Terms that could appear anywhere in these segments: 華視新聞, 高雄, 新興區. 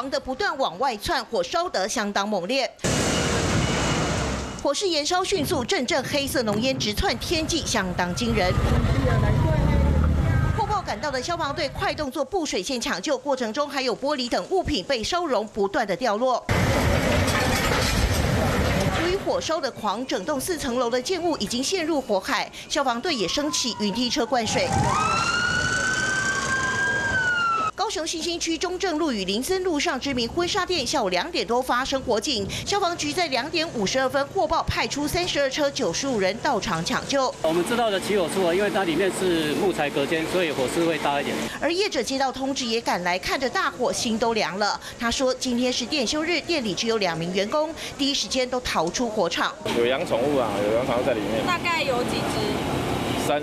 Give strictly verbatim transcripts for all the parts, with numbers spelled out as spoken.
狂的不断往外窜，火烧得相当猛烈。 火势延烧迅速，阵阵黑色浓烟直窜天际，相当惊人。火爆赶到的消防队快动作布水线抢救，过程中还有玻璃等物品被烧融，不断的掉落。由于火烧的狂，整栋四层楼的建物已经陷入火海，消防队也升起云梯车灌水。 高雄新兴区中正路与林森路上知名婚纱店下午两点多发生火警，消防局在两点五十二分获报，派出三十二车九十五人到场抢救。我们知道的起火处啊，因为它里面是木材隔间，所以火势会大一点。而业者接到通知也赶来，看着大火心都凉了。他说，今天是店休日，店里只有两名员工，第一时间都逃出火场。有养宠物啊，有养宠物在里面。大概有几只？三。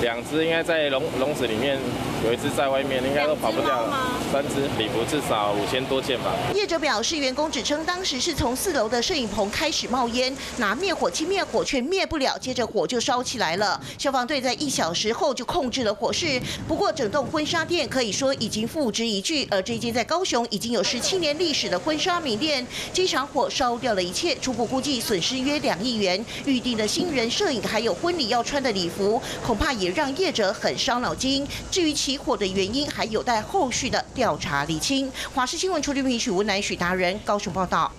两只应该在笼笼子里面，有一只在外面，应该都跑不掉了。三只礼服至少五千多件吧。业者表示，员工只称当时是从四楼的摄影棚开始冒烟，拿灭火器灭火却灭不了，接着火就烧起来了。消防队在一小时后就控制了火势，不过整栋婚纱店可以说已经付之一炬。而这间在高雄已经有十七年历史的婚纱名店，这场火烧掉了一切，初步估计损失约两亿元。预定的新人摄影还有婚礼要穿的礼服，恐怕也 也让业者很伤脑筋。至于起火的原因，还有待后续的调查厘清。华视新闻处理评许文南、许达人高雄报道。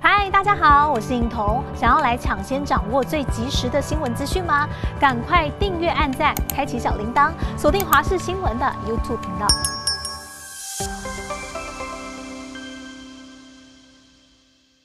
嗨，大家好，我是颖彤。想要来抢先掌握最及时的新闻资讯吗？赶快订阅、按赞、开启小铃铛，锁定华视新闻的 YouTube 频道。